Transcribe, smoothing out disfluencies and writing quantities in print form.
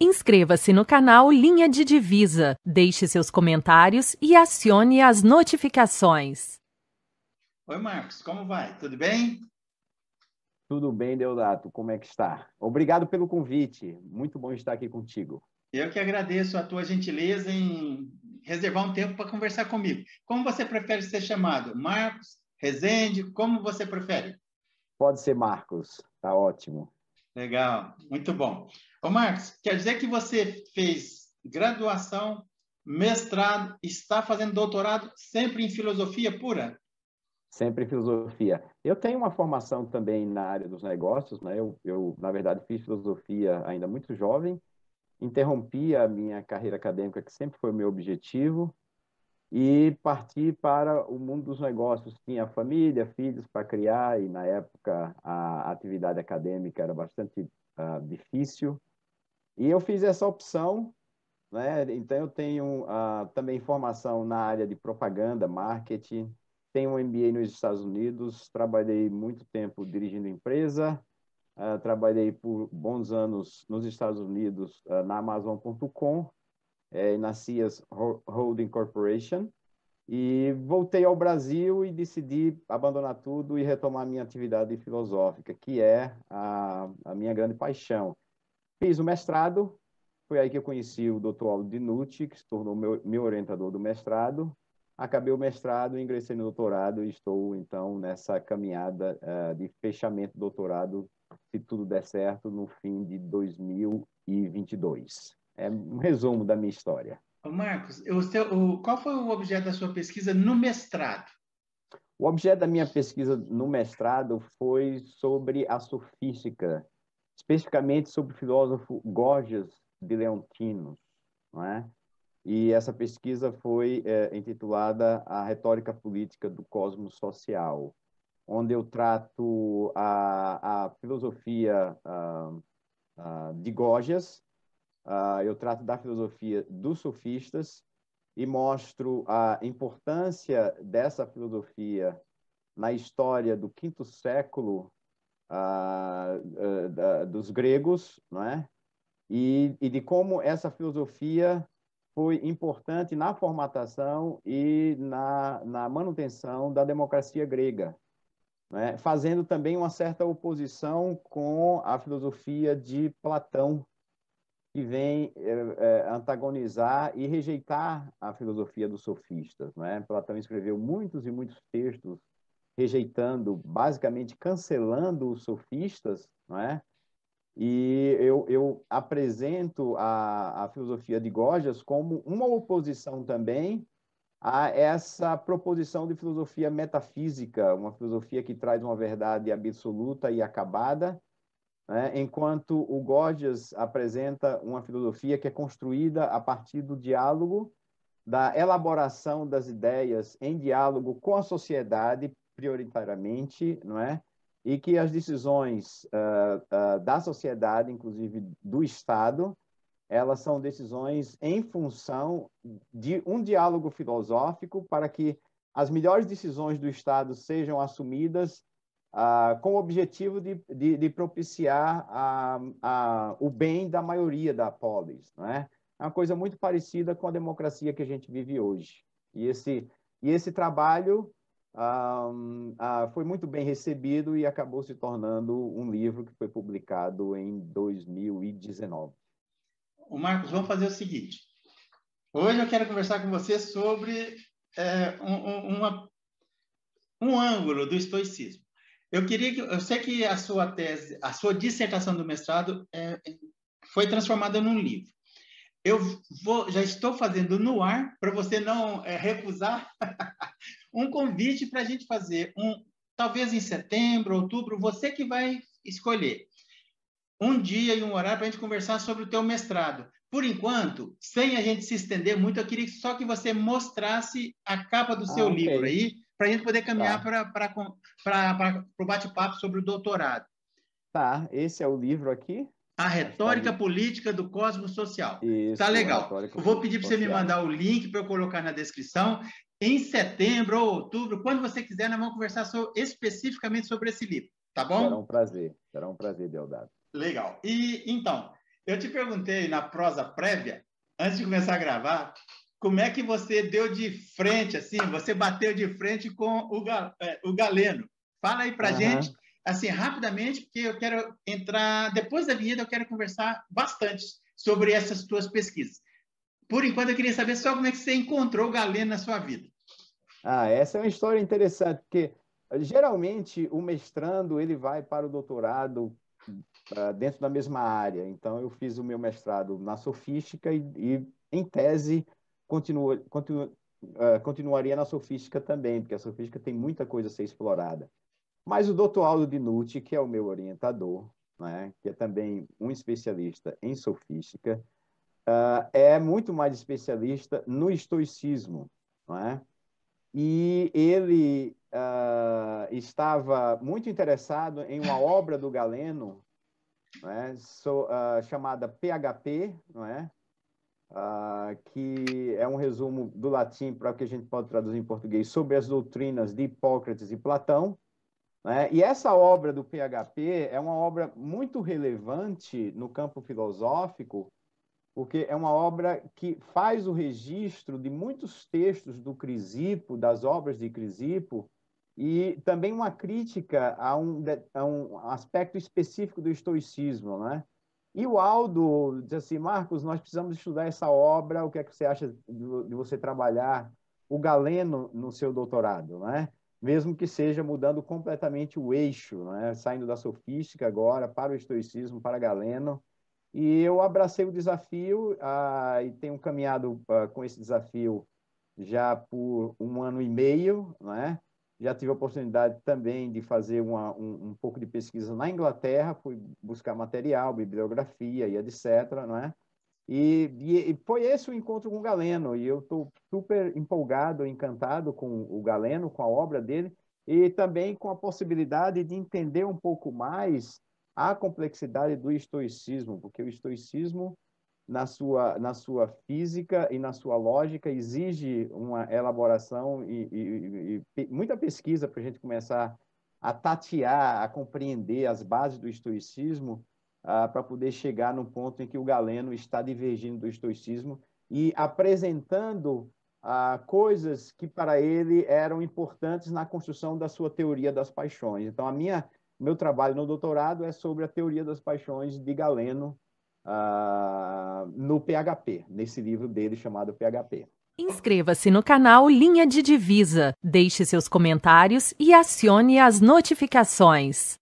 Inscreva-se no canal Linha de Divisa, deixe seus comentários e acione as notificações. Oi, Marcos, como vai? Tudo bem? Tudo bem, Deodato, como é que está? Obrigado pelo convite, muito bom estar aqui contigo. Eu que agradeço a tua gentileza em reservar um tempo para conversar comigo. Como você prefere ser chamado? Marcos, Rezende, como você prefere? Pode ser Marcos, tá ótimo. Legal, muito bom. Ô Marcos, quer dizer que você fez graduação, mestrado, está fazendo doutorado sempre em filosofia pura? Sempre em filosofia. Eu tenho uma formação também na área dos negócios, né? Eu na verdade, fiz filosofia ainda muito jovem, interrompi a minha carreira acadêmica, que sempre foi o meu objetivo, e parti para o mundo dos negócios. Tinha família, filhos para criar, e na época a atividade acadêmica era bastante difícil. E eu fiz essa opção, né? Então eu tenho também formação na área de propaganda, marketing, tenho um MBA nos Estados Unidos, trabalhei muito tempo dirigindo empresa, trabalhei por bons anos nos Estados Unidos na Amazon.com, na Cias Holding Corporation, e voltei ao Brasil e decidi abandonar tudo e retomar minha atividade filosófica, que é a minha grande paixão. Fiz o mestrado, foi aí que eu conheci o Dr. Aldo Dinucci, que se tornou meu orientador do mestrado. Acabei o mestrado, ingressei no doutorado e estou, então, nessa caminhada de fechamento do doutorado, se tudo der certo, no fim de 2022. É um resumo da minha história. Marcos, qual foi o objeto da sua pesquisa no mestrado? O objeto da minha pesquisa no mestrado foi sobre a sofística, especificamente sobre o filósofo Gorgias de Leontino, não é? E essa pesquisa foi intitulada A Retórica Política do Cosmos Social, onde eu trato a filosofia de Gorgias, eu trato da filosofia dos sofistas e mostro a importância dessa filosofia na história do quinto século dos gregos, não é? E de como essa filosofia foi importante na formatação e na manutenção da democracia grega, né? Fazendo também uma certa oposição com a filosofia de Platão, que vem antagonizar e rejeitar a filosofia dos sofistas, né? Platão escreveu muitos e muitos textos rejeitando, basicamente cancelando os sofistas, não é? E eu apresento a filosofia de Gorgias como uma oposição também a essa proposição de filosofia metafísica, uma filosofia que traz uma verdade absoluta e acabada, né? Enquanto o Gorgias apresenta uma filosofia que é construída a partir do diálogo, da elaboração das ideias em diálogo com a sociedade, prioritariamente, não é? E que as decisões da sociedade, inclusive do Estado, elas são decisões em função de um diálogo filosófico para que as melhores decisões do Estado sejam assumidas com o objetivo de propiciar o bem da maioria da polis, não é? É uma coisa muito parecida com a democracia que a gente vive hoje. E esse trabalho foi muito bem recebido e acabou se tornando um livro que foi publicado em 2019. Marcos, vamos fazer o seguinte. Hoje eu quero conversar com você sobre um ângulo do estoicismo. Eu sei que a sua tese, a sua dissertação do mestrado foi transformada num livro. Já estou fazendo no ar, para você não recusar, um convite para a gente fazer, talvez em setembro, outubro, você que vai escolher, um dia e um horário para a gente conversar sobre o teu mestrado. Por enquanto, sem a gente se estender muito, eu queria só que você mostrasse a capa do seu livro aí, para a gente poder caminhar para o bate-papo sobre o doutorado. Tá, esse é o livro aqui. A Retórica Política do Cosmos Social. Isso, tá legal. Eu vou pedir para você me mandar o link para eu colocar na descrição. Em setembro ou outubro, quando você quiser, nós vamos conversar especificamente sobre esse livro, tá bom? Será um prazer, Deodato. Legal. E então, Eu te perguntei na prosa prévia, antes de começar a gravar, como é que você deu de frente, assim, você bateu de frente com o Galeno. Fala aí pra gente, assim, rapidamente, porque eu quero entrar, depois da vinheta eu quero conversar bastante sobre essas tuas pesquisas. Por enquanto, eu queria saber só como é que você encontrou o Galeno na sua vida. Ah, essa é uma história interessante, porque geralmente o mestrando ele vai para o doutorado dentro da mesma área. Então, eu fiz o meu mestrado na sofística e em tese, continuaria na sofística também, porque a sofística tem muita coisa a ser explorada. Mas o doutor Aldo Dinucci, que é o meu orientador, né, que é também um especialista em sofística, é muito mais especialista no estoicismo, né? E ele estava muito interessado em uma obra do Galeno, né, chamada PHP, né, que é um resumo do latim para o que a gente pode traduzir em português, sobre as doutrinas de Hipócrates e Platão, né? E essa obra do PHP é uma obra muito relevante no campo filosófico, porque é uma obra que faz o registro de muitos textos do Crisipo, das obras de Crisipo, e também uma crítica a um aspecto específico do estoicismo, né? E o Aldo diz assim, Marcos, nós precisamos estudar essa obra, o que é que você acha de você trabalhar o Galeno no seu doutorado, né? Mesmo que seja mudando completamente o eixo, né? Saindo da sofística agora para o estoicismo, para Galeno. E eu abracei o desafio e tenho caminhado com esse desafio já por 1 ano e meio, né? Já tive a oportunidade também de fazer um pouco de pesquisa na Inglaterra, fui buscar material, bibliografia e etc, né? E foi esse o encontro com o Galeno, e eu estou super empolgado, encantado com o Galeno, com a obra dele, e também com a possibilidade de entender um pouco mais a complexidade do estoicismo, porque o estoicismo, na sua física e na sua lógica, exige uma elaboração e muita pesquisa para a gente começar a tatear, a compreender as bases do estoicismo, para poder chegar no ponto em que o Galeno está divergindo do estoicismo e apresentando coisas que para ele eram importantes na construção da sua teoria das paixões. Então, meu trabalho no doutorado é sobre a teoria das paixões de Galeno, no PHP, nesse livro dele chamado PHP. Inscreva-se no canal Linha de Divisa, deixe seus comentários e acione as notificações.